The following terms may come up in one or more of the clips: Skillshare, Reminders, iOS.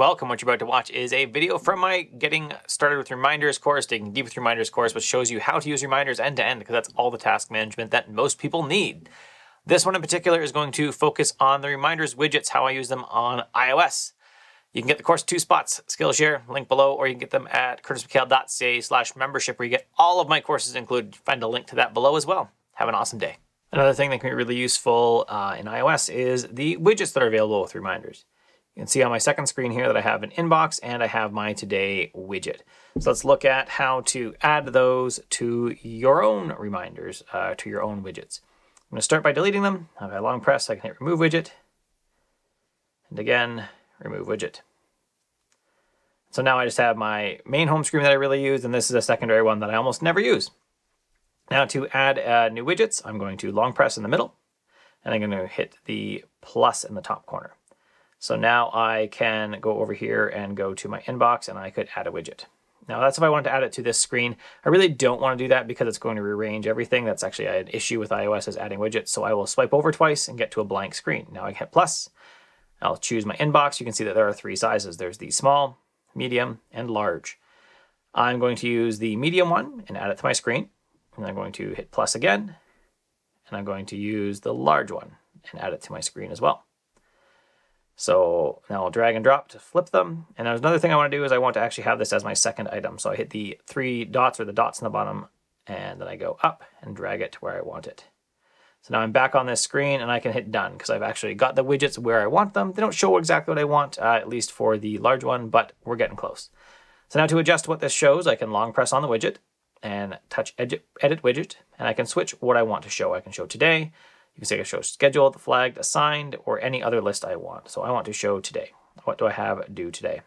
Welcome. What you're about to watch is a video from my Getting Started with Reminders course, Digging Deep with Reminders course, which shows you how to use reminders end to end, because that's all the task management that most people need. This one in particular is going to focus on the reminders widgets, how I use them on iOS. You can get the course at 2 spots, Skillshare, link below, or you can get them at CurtisMcHale.ca/membership, where you get all of my courses included. Find a link to that below as well. Have an awesome day. Another thing that can be really useful in iOS is the widgets that are available with reminders. You can see on my second screen here that I have an inbox and I have my today widget. So let's look at how to add those to your own reminders, to your own widgets. I'm going to start by deleting them. I've got a long press, I can hit remove widget. And again, remove widget. So now I just have my main home screen that I really use, and this is a secondary one that I almost never use. Now to add new widgets, I'm going to long press in the middle, and I'm going to hit the plus in the top corner. So now I can go over here and go to my inbox, and I could add a widget. Now that's if I wanted to add it to this screen. I really don't want to do that because it's going to rearrange everything. That's actually an issue with iOS, is adding widgets. So I will swipe over twice and get to a blank screen. Now I hit plus. I'll choose my inbox. You can see that there are 3 sizes. There's the small, medium, and large. I'm going to use the medium one and add it to my screen. And I'm going to hit plus again. And I'm going to use the large one and add it to my screen as well. So now I'll drag and drop to flip them. And there's another thing I want to do is I want to actually have this as my second item. So I hit the 3 dots or the dots in the bottom, and then I go up and drag it to where I want it. So now I'm back on this screen and I can hit done because I've actually got the widgets where I want them. They don't show exactly what I want, at least for the large one, but we're getting close. So now to adjust what this shows, I can long press on the widget and touch edit widget, and I can switch what I want to show. I can show today. You can say I show scheduled, flagged, assigned, or any other list I want. So I want to show today. What do I have due today?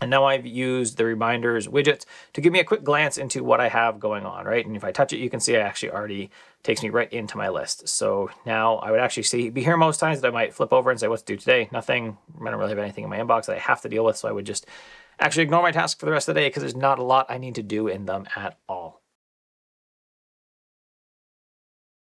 And now I've used the reminders widgets to give me a quick glance into what I have going on, right? And if I touch it, you can see I actually already takes me right into my list. So now I would actually be here most times that I might flip over and say, what's due today? Nothing. I don't really have anything in my inbox that I have to deal with. So I would just actually ignore my task for the rest of the day because there's not a lot I need to do in them at all.